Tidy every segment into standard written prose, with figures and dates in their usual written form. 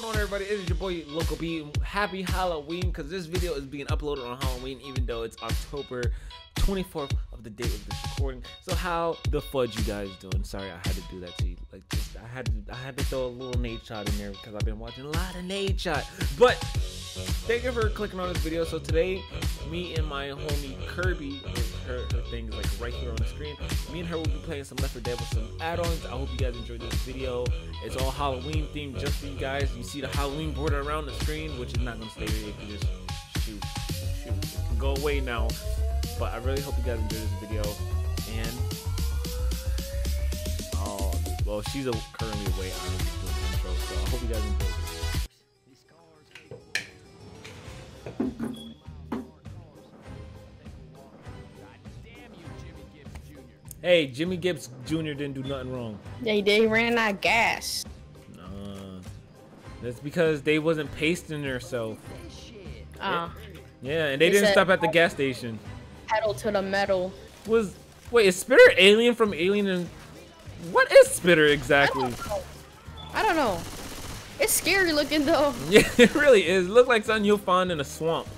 going on, everybody? It is your boy Loco B. Happy Halloween, because this video is being uploaded on Halloween, even though it's October 24th of the date of this recording. So how the fudge you guys doing? Sorry, I had to do that to you. Like, just, I had to throw a little nade shot in there because I've been watching a lot of nade shot. But thank you for clicking on this video. So today, me and my homie Kirby, her things like right here on the screen, me and her will be playing some Left 4 Dead with some add-ons. I hope you guys enjoyed this video. It's all Halloween themed just for you guys. You see the Halloween border around the screen, which is not gonna stay there. You can just shoot, it can go away now. But I really hope you guys enjoyed this video. And oh, well, she's currently away. I'm doing the intro, so I hope you guys enjoyed this. Hey, Jimmy Gibbs Jr. didn't do nothing wrong. They ran out of gas. Nah, that's because they wasn't pasting themselves. Yeah, and they didn't stop at the gas station. Pedal to the metal. Wait, is Spitter alien from Alien? And what is Spitter exactly? I don't know. It's scary looking though. Yeah, it really is. Look like something you'll find in a swamp.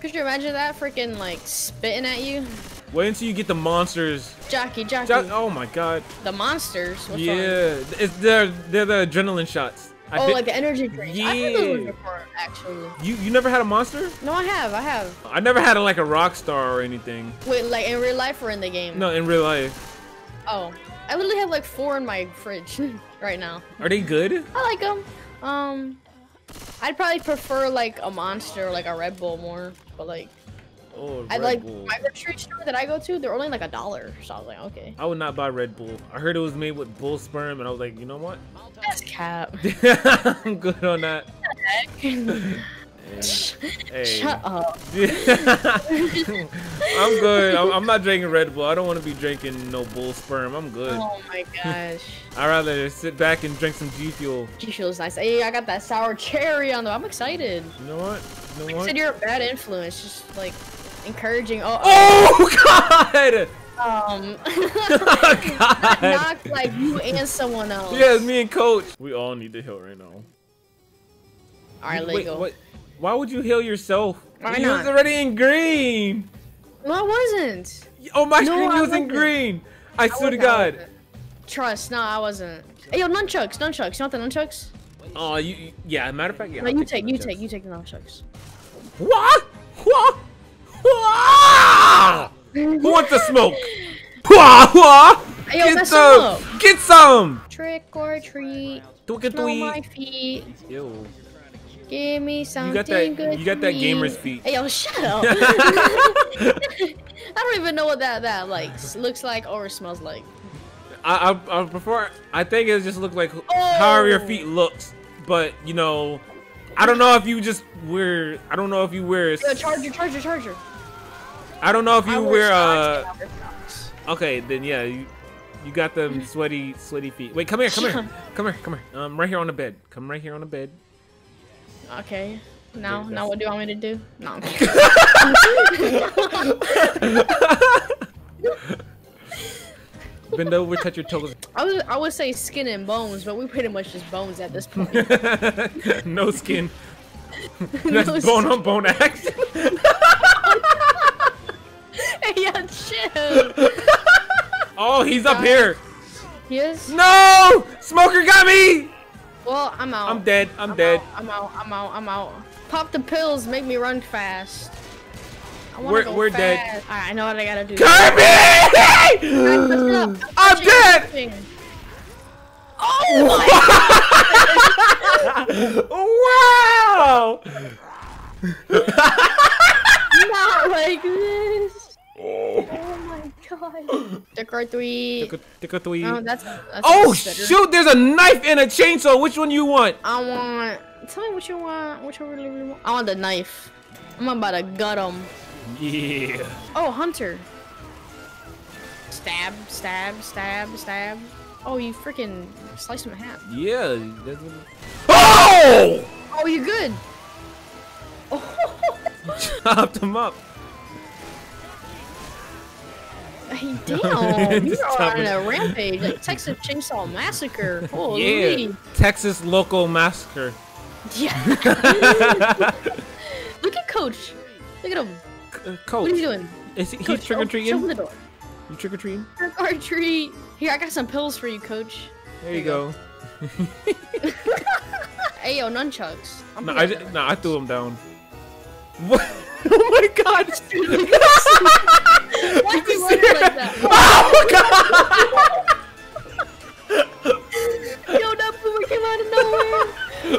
Could you imagine that freaking like spitting at you? Wait until you get the monsters. Jockey. Oh my god. The monsters? What's wrong? It's they're the adrenaline shots. Like the energy drink. Yeah. I had those before, actually. You never had a monster? No, I have. I never had like a rock star or anything. Wait, like in real life or in the game? No, in real life. Oh. I literally have like 4 in my fridge right now. Are they good? I like them. I'd probably prefer like a Monster or like a Red Bull more, but like... Oh, I like my grocery store that I go to. They're only like $1, so I was like, okay. I would not buy Red Bull. I heard it was made with bull sperm, and I was like, you know what? That's cap. I'm good on that. Hey. Shut up. I'm good. I'm not drinking Red Bull. I don't want to be drinking no bull sperm. I'm good. Oh my gosh. I'd rather sit back and drink some G Fuel. G Fuel's nice. Hey, I got that sour cherry on though. I'm excited. You know what? You said you're a bad influence. Just like. Encouraging. Oh god! Oh, god. Knocked like you and someone else. Yeah, it's me and Coach. We all need to heal right now. Alright, Lego. Wait, why would you heal yourself? You was already in green. No, I wasn't. Oh my screen, you was in green. I swear to God. Trust, no, I wasn't. Hey, yo, nunchucks. You want the nunchucks? Oh, yeah. Matter of fact, yeah. No, you take the nunchucks. What? What? Who wants the smoke? Yo, get some! Trick or treat. Smell my feet. Yo. Give me something good. You got that gamer's feet. Hey, yo, shut up. I don't even know what that like looks like or smells like. I think it just looks like however your feet looks, but you know, I don't know if you wear. Yo, Charger. I don't know if you wear okay, then yeah, you got them sweaty feet. Wait, come here. Right here on the bed. Come right here on the bed. Okay. Now what do you want me to do? No. Bend over, touch your toes. I would say skin and bones, but we pretty much just bones at this point. No skin. That's no bone on bone axe. Yeah, chill. Oh, he's up here. He is? No! Smoker got me! Well, I'm out. I'm dead. I'm out. Pop the pills. Make me run fast. We're dead. Alright, I know what I gotta do. Kirby! I'm dead! Oh my god! Wow! Not like this. Oh my god. Ticker three. Oh, that's oh shoot, there's a knife and a chainsaw. Which one you want? Tell me what you want. What you really, really want? I want the knife. I'm about to gut him. Yeah. Oh, Hunter. Stab. Oh, you freaking sliced him in half. Yeah. Oh! Oh, you good. Oh. Chopped him up. Damn, you are on a rampage, like Texas Chainsaw Massacre. Holy. Yeah, Texas Local Massacre. Yeah. Look at Coach. Look at him. Coach. What are you doing? Is he trick or treating? Show him the door. You trick or treating? Trick or treat. Here, I got some pills for you, Coach. There you go. Hey, yo, nunchucks. I threw him down. What? Oh my god! Why do you look like that? Oh my god! Yo, that boomer came out of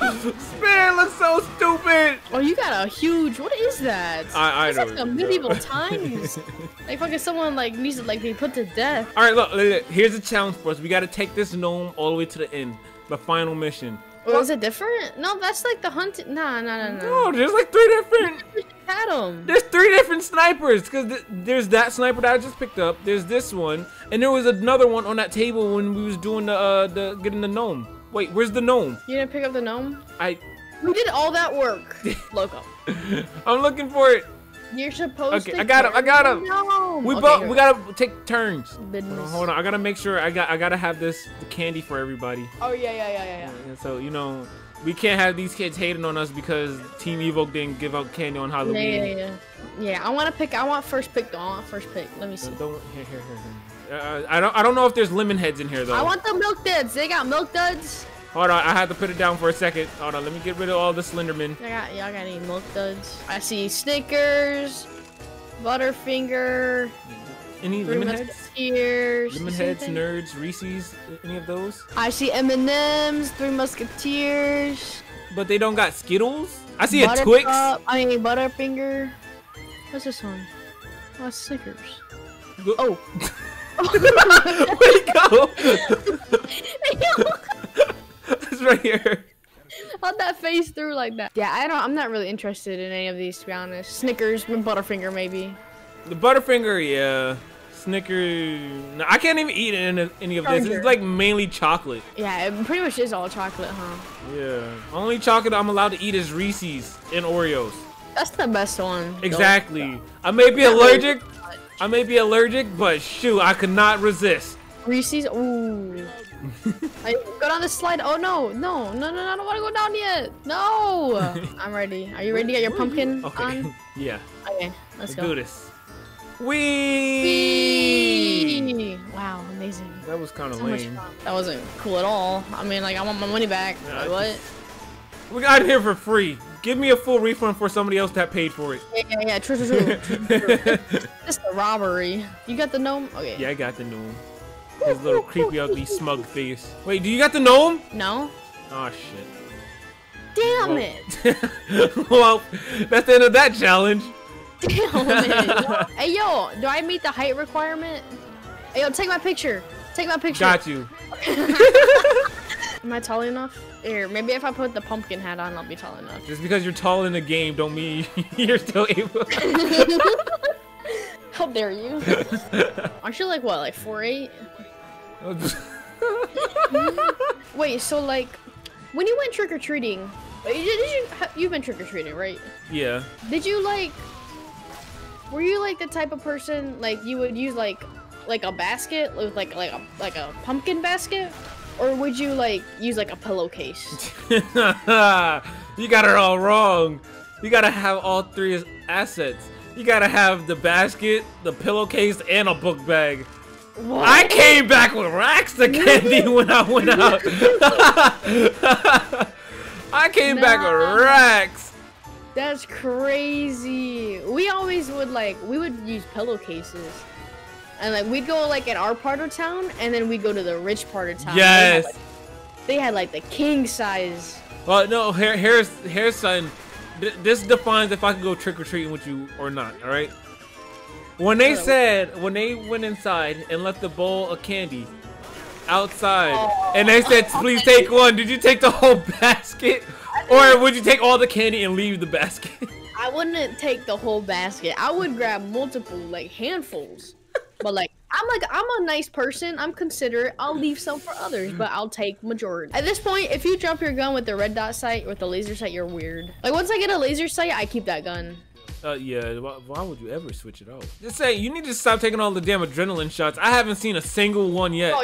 nowhere! Spitter looks so stupid! Oh, you got a huge. What is that? I don't know. It's like medieval times. Like fucking someone like needs to like be put to death. Alright, look, here's a challenge for us. We gotta take this gnome all the way to the end. The final mission. Well, is it different? No, that's like the hunt. No. No, there's like three different. There's three different snipers. Because there's that sniper that I just picked up. There's this one. And there was another one on that table when we was doing the getting the gnome. Wait, where's the gnome? You didn't pick up the gnome? We did all that work, Loco. I'm looking for it. You're supposed to. Okay, I got him. No. We gotta take turns. Hold on. I gotta make sure I gotta have this candy for everybody. Oh yeah. So you know, we can't have these kids hating on us because Team EVOQ didn't give out candy on Halloween. Yeah. I want first pick though. I want first pick. Let me see. Here. I don't know if there's Lemonheads in here though. I want the Milk Duds. They got Milk Duds. Hold on, I had to put it down for a second. Hold on, let me get rid of all the Slenderman. Y'all got any Milk Duds? I see Snickers, Butterfinger, any Three Musketeers. Lemonheads, Nerds, Reese's, any of those? I see M&Ms, Three Musketeers. But they don't got Skittles? I see a Twix. I mean, Butterfinger. What's this one? Oh, it's Snickers. Oh. Where'd he go? It's right here. How'd that face through like that? Yeah, I'm not really interested in any of these, to be honest. Snickers and Butterfinger, maybe. The Butterfinger, yeah. Snickers. No, I can't even eat any of this. It's like mainly chocolate. Yeah, it pretty much is all chocolate, huh? Yeah. Only chocolate I'm allowed to eat is Reese's and Oreos. That's the best one. Exactly. I may be allergic, but shoot, I could not resist. Reese's. Ooh. Go down the slide. Oh no, I don't want to go down yet. No. I'm ready. Are you ready to get your pumpkin on? Yeah. Okay, let's go. Do this. Wee! Wow, amazing. That was kind of lame. That wasn't cool at all. I mean, like, I want my money back. Yeah, like, what? We got it here for free. Give me a full refund for somebody else that paid for it. Yeah. True. Just a robbery. You got the gnome? Okay. Yeah, I got the gnome. His little creepy, ugly, smug face. Wait, do you got the gnome? No. Oh shit. Damn it. Well, that's the end of that challenge. Damn it. Hey yo, do I meet the height requirement? Hey yo, take my picture. Take my picture. Got you. Am I tall enough? Here, maybe if I put the pumpkin hat on, I'll be tall enough. Just because you're tall in the game, don't mean you're still able. How dare you? Aren't you like what, like 4'8"? Wait, so like, when you went trick or treating, you've been trick or treating, right? Yeah. Did you like? Were you like the type of person like you would use like a basket with like a pumpkin basket, or would you like use like a pillowcase? You got it all wrong. You gotta have all three assets. You gotta have the basket, the pillowcase, and a book bag. What? I came back with racks of candy when I went out. I came back with racks. That's crazy. We always would we would use pillowcases. And like we'd go like in our part of town and then we'd go to the rich part of town. Yes. They had the king size. Well, no, here's something. This defines if I can go trick-or-treating with you or not, all right? When they went inside and left the bowl of candy outside, and they said, please take one, did you take the whole basket? Or would you take all the candy and leave the basket? I wouldn't take the whole basket. I would grab multiple, like, handfuls. But, I'm a nice person. I'm considerate. I'll leave some for others, but I'll take majority. At this point, if you drop your gun with the red dot sight, with the laser sight, you're weird. Like, once I get a laser sight, I keep that gun. Yeah, why would you ever switch it off? Just say, you need to stop taking all the damn adrenaline shots. I haven't seen a single one yet.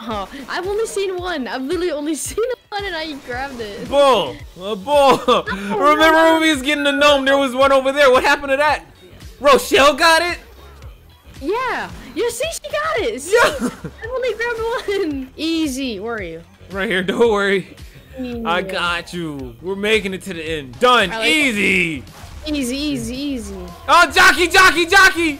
Oh, I've only seen one. I've literally only seen one and I grabbed it. Bull! Bull! Oh, remember when we was getting the gnome, there was one over there. What happened to that? Rochelle got it? Yeah. You see, she got it. See? Yeah. I've only grabbed one. Easy. Where are you? Right here. Don't worry. Yeah. I got you. We're making it to the end. Done. Like easy. That. Easy, easy, easy. Oh, Jockey, Jockey, Jockey!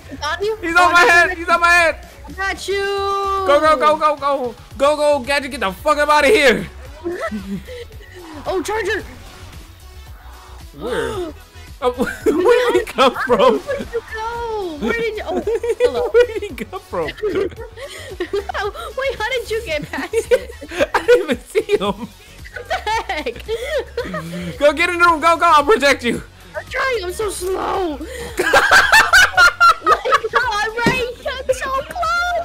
He's on my head. He's on my head. I got you. Go, go, go, go, go, go, go, Gadget! Get the fuck up out of here. Oh, Charger. Where? Oh, where did he come from? Where did you go? Where did you? Oh, hello. Where did he come from? Wait, how did you get past it? I didn't even see him. What the heck? Go get in the room. Go, go. I'll protect you. I'm trying, I'm so slow. I'm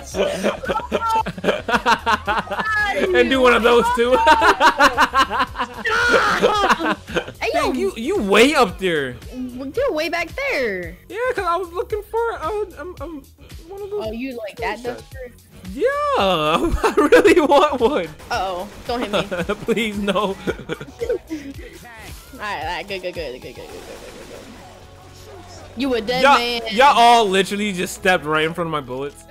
so close. And do one of those too. Hey, yo, you way up there. You're way back there. Yeah, cause I was looking for one of those. Oh, you like that duster? Yeah, I really want one. Uh oh, don't hit me. Please no. Alright, good. You a dead man. Y'all all literally just stepped right in front of my bullets.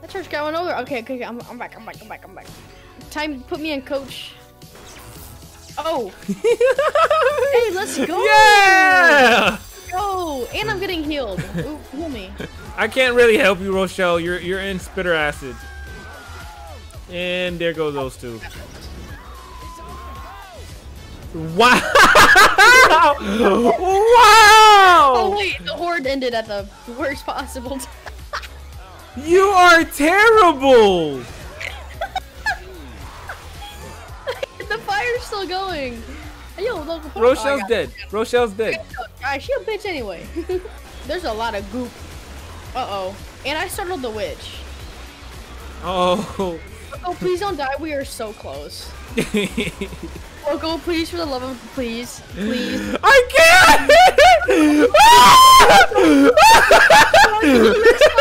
That church got one over. Okay, I'm back. Time to put me in, Coach. Oh. Hey, let's go. Yeah. Oh, and I'm getting healed. Ooh, heal me. I can't really help you, Rochelle. You're in spitter acid. And there go those two. Wow! Wow! Oh wait, the horde ended at the worst possible time. You are terrible! The fire's still going. Yo, look, Rochelle's dead. Rochelle's dead. She a bitch anyway. There's a lot of goop. Uh-oh. And I startled the witch. Oh. Oh, please don't die. We are so close. Loco, please, for the love of please, please. I can't!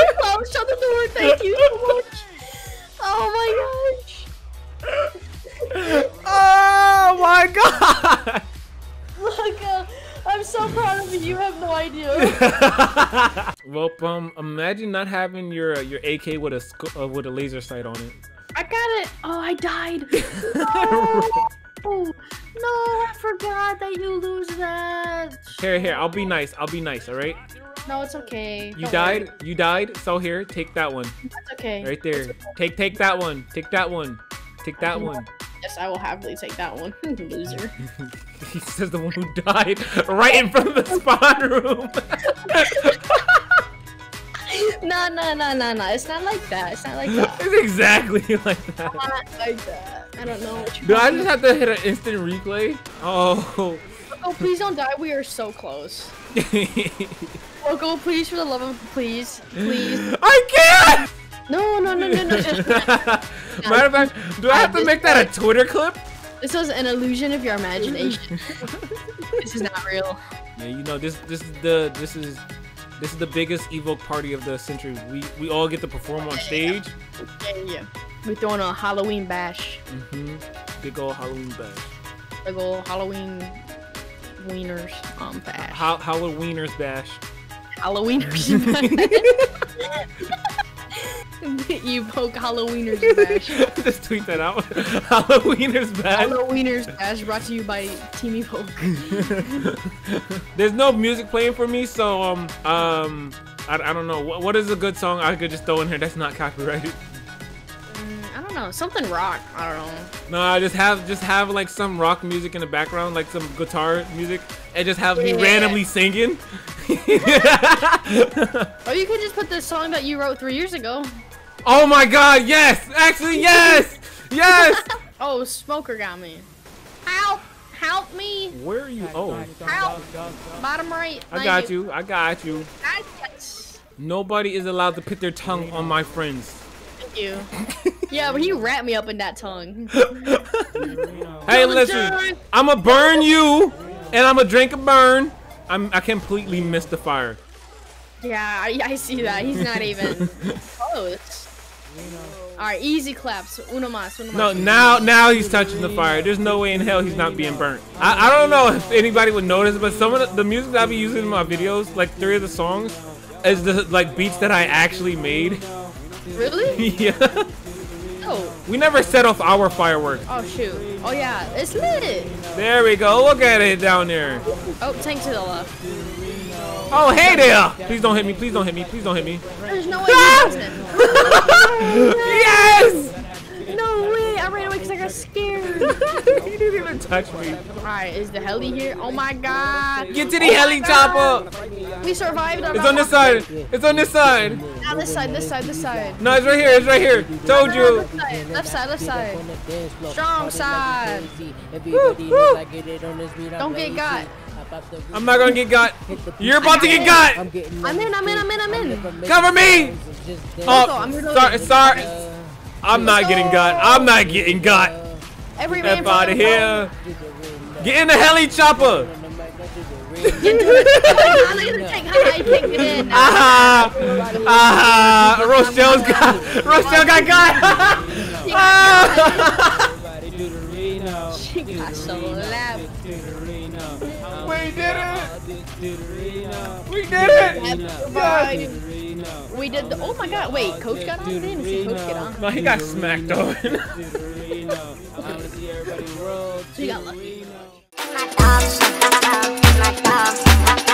Oh, shut the door, thank you so much. Oh my gosh. Oh my god! Loco, I'm so proud of you, you have no idea. Well, imagine not having your AK with a laser sight on it. I got it! Oh, I died! Oh. Oh, no, I forgot that you lose that. Here, I'll be nice, all right? No, it's okay. You died, so here, take that one. That's okay. Right there. Okay. Take that one, take that one, take that one. Yes, I will happily take that one, loser. He says the one who died right in front of the spawn room. No, it's not like that, It's exactly like that. Not like that. I don't know what you do. I just have to hit an instant replay? Oh. Oh, please don't die. We are so close. Loco, please, for the love of please. Please. I can't! No. Matter of fact, do I have to make that a Twitter clip? This was an illusion of your imagination. This is not real. Yeah, you know, this is the biggest EVOQ party of the century. We all get to perform on stage. Yeah. We're throwing a Halloween bash. Mm-hmm. Big ol' Halloween bash. Big ol' Halloween wieners bash. Halloweeners bash. Halloweeners bash. You poke Halloweeners bash. Just tweet that out. Halloweeners bash. Halloweeners bash brought to you by Team EVOQ. There's no music playing for me, so I don't know. What is a good song I could just throw in here that's not copyrighted? No, something rock. I don't know. No, I just have like some rock music in the background, like some guitar music, and just have me randomly singing. Or you could just put this song that you wrote 3 years ago. Oh my God! Yes, actually, yes, yes. Oh, Smoker got me. Help me. Where are you? Oh, help. Bottom right. I got you. Nobody is allowed to put their tongue on my friends. You. Yeah, but you wrapped me up in that tongue. Hey, listen, I'ma burn you, and I'ma drink a burn. I completely missed the fire. Yeah, I see that. He's not even close. All right, easy claps. Uno mas, uno mas. No, now he's touching the fire. There's no way in hell he's not being burnt. I don't know if anybody would notice, but some of the music that I be using in my videos, like three of the songs, is the like beats that I actually made. Really? Yeah. Oh. We never set off our fireworks. Oh shoot. Oh yeah, it's lit. There we go. Look at it down there. Oh, tank to the left. Oh, hey there! Please don't hit me, please don't hit me, please don't hit me. There's no way he does it. Yes! No way, I ran away because I got scared. He didn't even touch me. Alright, is the heli here? Oh my god. Get to the heli, chopper! We survived. It's on this side. It's on this side. Now this side, this side, this side. No, it's right here, it's right here. Told you. Left side, left side, left side. Strong side. Woo, woo. Don't get got. I'm not gonna get got. You're about to get got. I'm in. Cover me. Oh, sorry. I'm not getting got. I'm not getting got. Step out of here. Get in the heli chopper. Aha. Rochelle got got. She got so loud. We did it! We did it! Yes. We did the. Oh my god, wait, Coach got on? I didn't see Coach get on. No, he got smacked on. She got lucky.